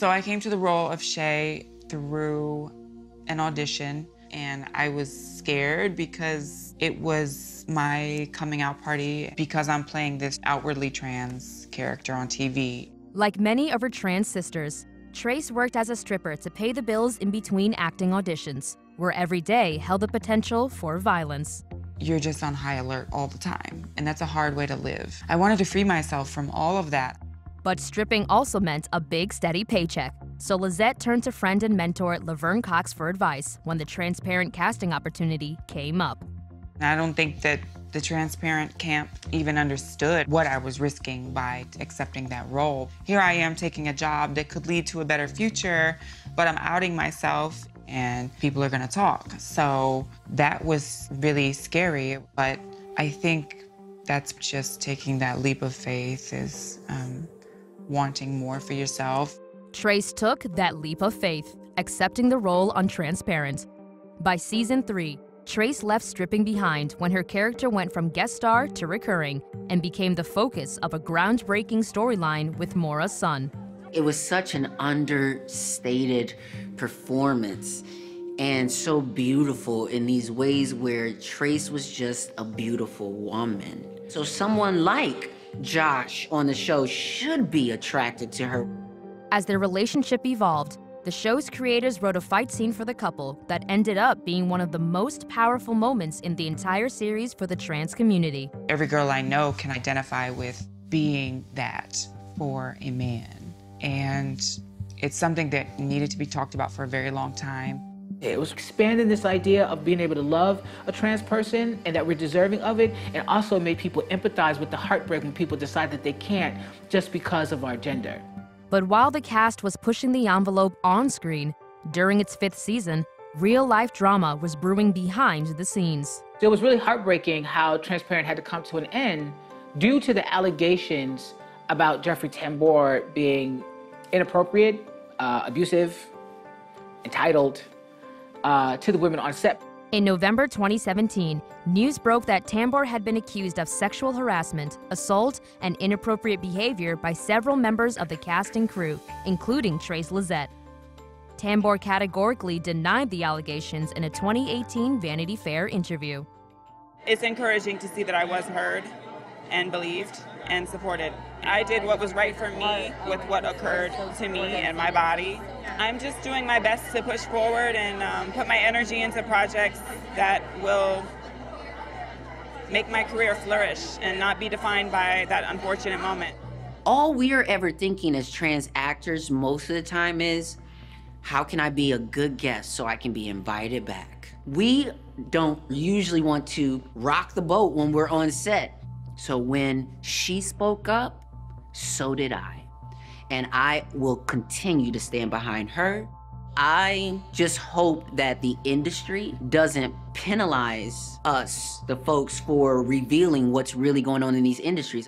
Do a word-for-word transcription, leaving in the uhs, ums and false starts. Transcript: So I came to the role of Shay through an audition, and I was scared because it was my coming out party, because I'm playing this outwardly trans character on T V. Like many of her trans sisters, Trace worked as a stripper to pay the bills in between acting auditions, where every day held the potential for violence. You're just on high alert all the time, and that's a hard way to live. I wanted to free myself from all of that. But stripping also meant a big, steady paycheck. So Lysette turned to friend and mentor Laverne Cox for advice when the Transparent casting opportunity came up. I don't think that the Transparent camp even understood what I was risking by accepting that role. Here I am taking a job that could lead to a better future, but I'm outing myself and people are gonna talk. So that was really scary, but I think that's just taking that leap of faith, is um, wanting more for yourself. Trace took that leap of faith, accepting the role on Transparent. By season three, Trace left stripping behind when her character went from guest star to recurring and became the focus of a groundbreaking storyline with Maura's son. It was such an understated performance and so beautiful in these ways where Trace was just a beautiful woman. So someone like Josh on the show should be attracted to her. As their relationship evolved, the show's creators wrote a fight scene for the couple that ended up being one of the most powerful moments in the entire series for the trans community. Every girl I know can identify with being that for a man. And it's something that needed to be talked about for a very long time. It was expanding this idea of being able to love a trans person and that we're deserving of it, and also made people empathize with the heartbreak when people decide that they can't just because of our gender. But while the cast was pushing the envelope on screen, during its fifth season, real-life drama was brewing behind the scenes. It was really heartbreaking how Transparent had to come to an end due to the allegations about Jeffrey Tambor being inappropriate, uh, abusive, entitled uh, to the women on set. In November twenty seventeen, news broke that Tambor had been accused of sexual harassment, assault, and inappropriate behavior by several members of the cast and crew, including Trace Lysette. Tambor categorically denied the allegations in a twenty eighteen Vanity Fair interview. It's encouraging to see that I was heard and believed and supported. I did what was right for me with what occurred to me and my body. I'm just doing my best to push forward and um, put my energy into projects that will make my career flourish and not be defined by that unfortunate moment. All we are ever thinking as trans actors most of the time is, how can I be a good guest so I can be invited back? We don't usually want to rock the boat when we're on set. So when she spoke up, so did I. And I will continue to stand behind her. I just hope that the industry doesn't penalize us, the folks, for revealing what's really going on in these industries.